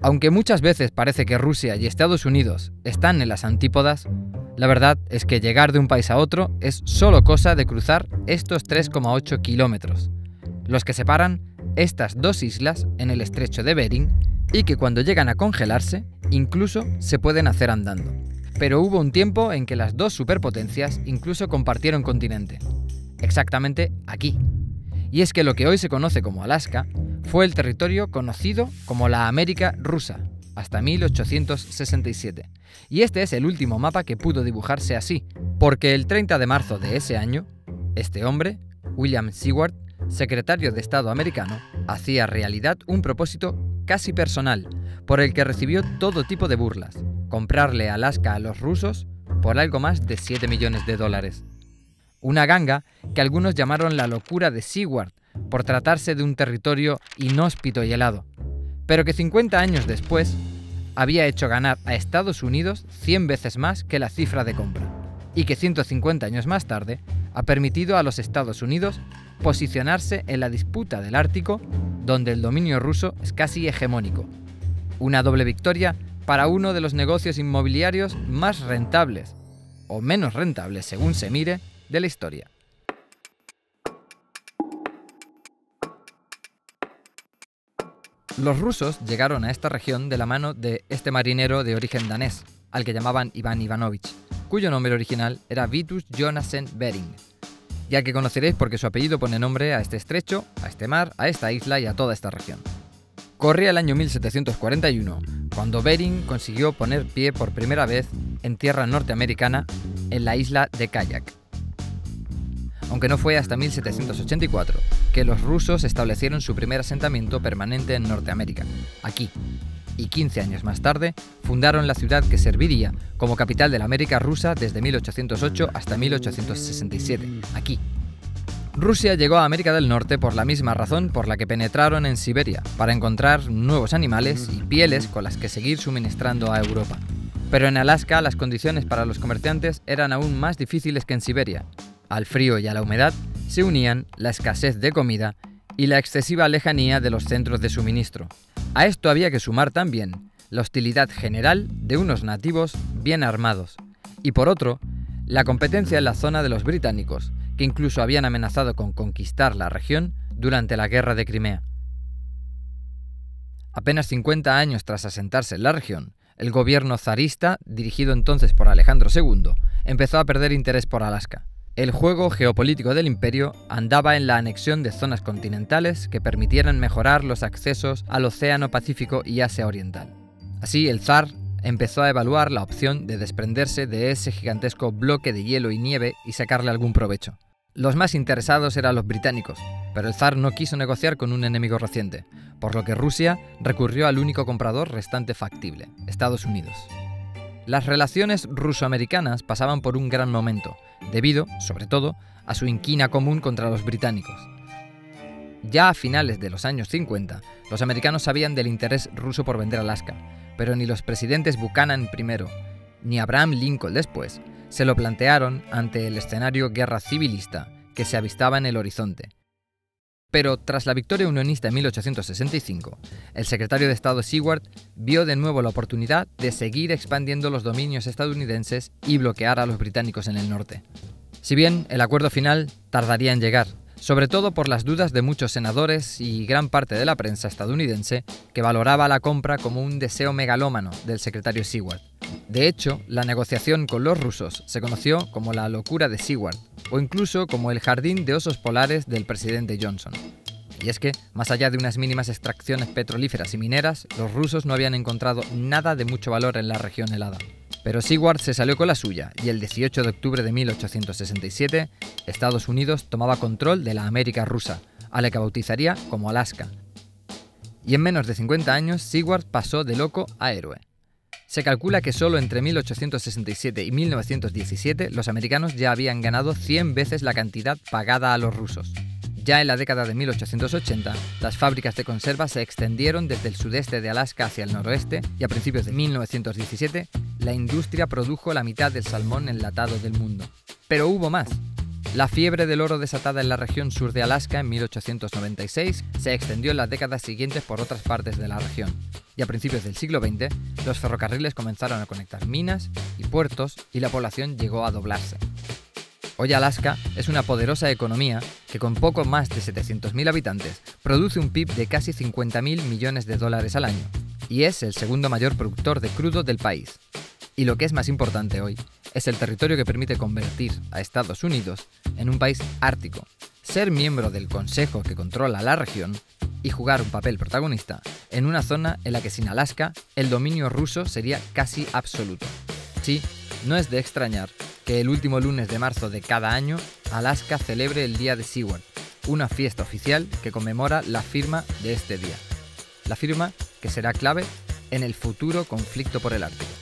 Aunque muchas veces parece que Rusia y Estados Unidos están en las antípodas, la verdad es que llegar de un país a otro es solo cosa de cruzar estos 3,8 kilómetros, los que separan estas dos islas en el estrecho de Bering y que cuando llegan a congelarse, incluso se pueden hacer andando. Pero hubo un tiempo en que las dos superpotencias incluso compartieron continente, exactamente aquí. Y es que lo que hoy se conoce como Alaska fue el territorio conocido como la América rusa, hasta 1867. Y este es el último mapa que pudo dibujarse así, porque el 30 de marzo de ese año, este hombre, William Seward, secretario de Estado americano, hacía realidad un propósito casi personal, por el que recibió todo tipo de burlas: comprarle Alaska a los rusos por algo más de $7 millones. Una ganga que algunos llamaron la locura de Seward por tratarse de un territorio inhóspito y helado, pero que 50 años después había hecho ganar a Estados Unidos 100 veces más que la cifra de compra, y que 150 años más tarde ha permitido a los Estados Unidos posicionarse en la disputa del Ártico, donde el dominio ruso es casi hegemónico. Una doble victoria para uno de los negocios inmobiliarios más rentables, o menos rentables según se mire, de la historia. Los rusos llegaron a esta región de la mano de este marinero de origen danés, al que llamaban Iván Ivanovich, cuyo nombre original era Vitus Jonassen Bering, y al que conoceréis porque su apellido pone nombre a este estrecho, a este mar, a esta isla y a toda esta región. Corría el año 1741, cuando Bering consiguió poner pie por primera vez en tierra norteamericana, en la isla de Kayak. Aunque no fue hasta 1784 que los rusos establecieron su primer asentamiento permanente en Norteamérica, aquí, y 15 años más tarde fundaron la ciudad que serviría como capital de la América rusa desde 1808 hasta 1867, aquí. Rusia llegó a América del Norte por la misma razón por la que penetraron en Siberia, para encontrar nuevos animales y pieles con las que seguir suministrando a Europa. Pero en Alaska las condiciones para los comerciantes eran aún más difíciles que en Siberia. Al frío y a la humedad se unían la escasez de comida y la excesiva lejanía de los centros de suministro. A esto había que sumar también la hostilidad general de unos nativos bien armados y, por otro, la competencia en la zona de los británicos, que incluso habían amenazado con conquistar la región durante la Guerra de Crimea. Apenas 50 años tras asentarse en la región, el gobierno zarista, dirigido entonces por Alejandro II, empezó a perder interés por Alaska. El juego geopolítico del imperio andaba en la anexión de zonas continentales que permitieran mejorar los accesos al Océano Pacífico y Asia Oriental. Así, el zar empezó a evaluar la opción de desprenderse de ese gigantesco bloque de hielo y nieve y sacarle algún provecho. Los más interesados eran los británicos, pero el zar no quiso negociar con un enemigo reciente, por lo que Rusia recurrió al único comprador restante factible, Estados Unidos. Las relaciones ruso-americanas pasaban por un gran momento, debido, sobre todo, a su inquina común contra los británicos. Ya a finales de los años 50, los americanos sabían del interés ruso por vender Alaska, pero ni los presidentes Buchanan primero, ni Abraham Lincoln después, se lo plantearon ante el escenario guerra civilista que se avistaba en el horizonte. Pero tras la victoria unionista en 1865, el secretario de Estado Seward vio de nuevo la oportunidad de seguir expandiendo los dominios estadounidenses y bloquear a los británicos en el norte. Si bien el acuerdo final tardaría en llegar, sobre todo por las dudas de muchos senadores y gran parte de la prensa estadounidense que valoraba la compra como un deseo megalómano del secretario Seward. De hecho, la negociación con los rusos se conoció como la locura de Seward, o incluso como el jardín de osos polares del presidente Johnson. Y es que, más allá de unas mínimas extracciones petrolíferas y mineras, los rusos no habían encontrado nada de mucho valor en la región helada. Pero Seward se salió con la suya, y el 18 de octubre de 1867, Estados Unidos tomaba control de la América rusa, a la que bautizaría como Alaska. Y en menos de 50 años, Seward pasó de loco a héroe. Se calcula que solo entre 1867 y 1917 los americanos ya habían ganado 100 veces la cantidad pagada a los rusos. Ya en la década de 1880, las fábricas de conserva se extendieron desde el sudeste de Alaska hacia el noroeste y a principios de 1917, la industria produjo la mitad del salmón enlatado del mundo. Pero hubo más. La fiebre del oro desatada en la región sur de Alaska en 1896 se extendió en las décadas siguientes por otras partes de la región. y a principios del siglo XX, los ferrocarriles comenzaron a conectar minas y puertos y la población llegó a doblarse. Hoy Alaska es una poderosa economía que con poco más de 700.000 habitantes produce un PIB de casi 50.000 millones de dólares al año y es el segundo mayor productor de crudo del país. Y lo que es más importante hoy es el territorio que permite convertir a Estados Unidos en un país ártico, ser miembro del Consejo que controla la región y jugar un papel protagonista en una zona en la que sin Alaska el dominio ruso sería casi absoluto. Sí, no es de extrañar que el último lunes de marzo de cada año Alaska celebre el Día de Seward, una fiesta oficial que conmemora la firma de este día. La firma que será clave en el futuro conflicto por el Ártico.